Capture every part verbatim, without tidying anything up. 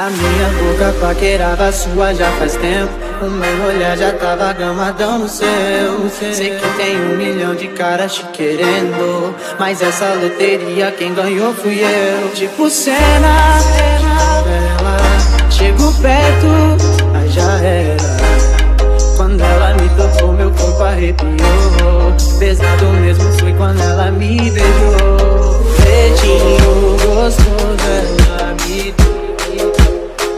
A minha boca paquerava sua já faz tempo. O meu olhar já tava gramadão no seu. Sei que tem um milhão de caras te querendo, mas essa loteria quem ganhou fui eu. Tipo cena, ela chegou perto, aí já era. Quando ela me tocou meu corpo arrepiou. Pesado mesmo foi quando ela me beijou. Beijinho gostoso ela me deu.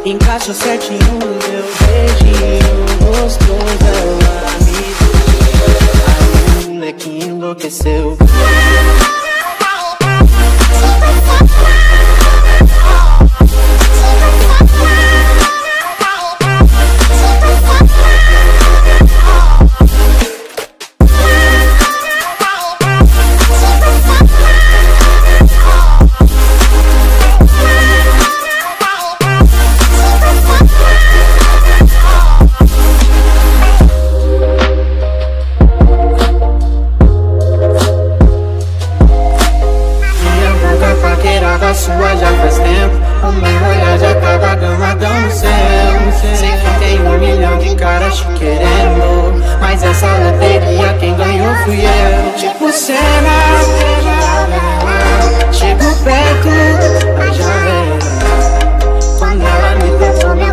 Encaixa certinho no meu beijinho gostoso, ela me deu. A menina que enlouqueceu. Chego perto, mas já era. Quando ela me tocou,